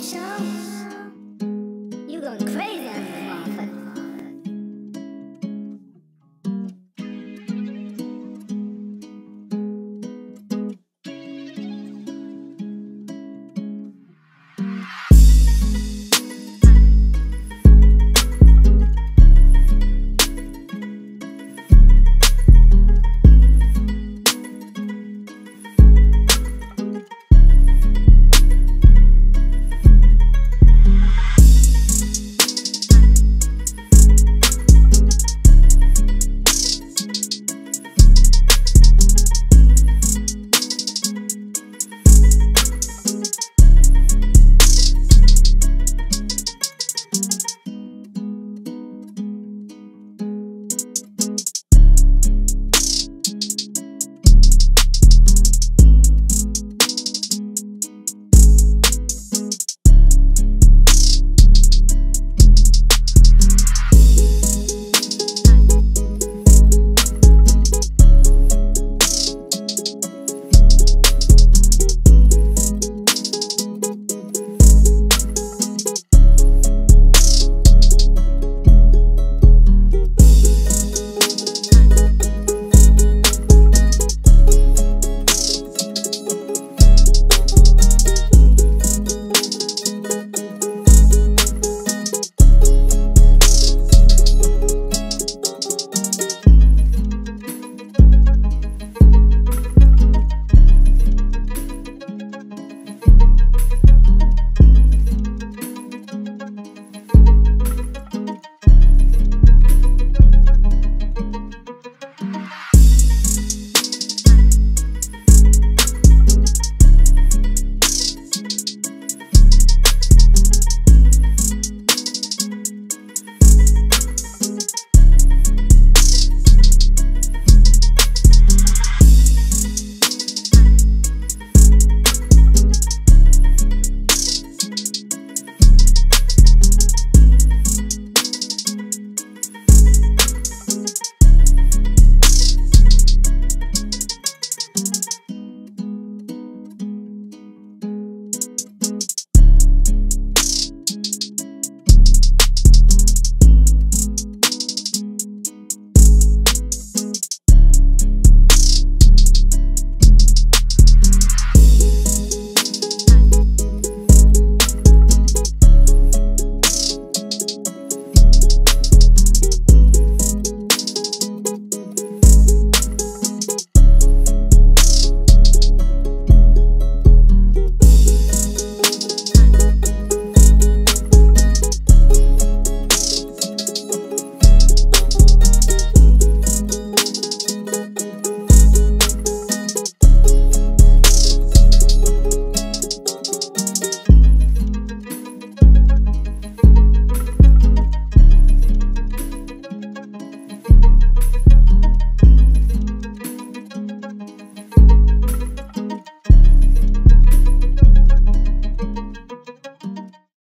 show.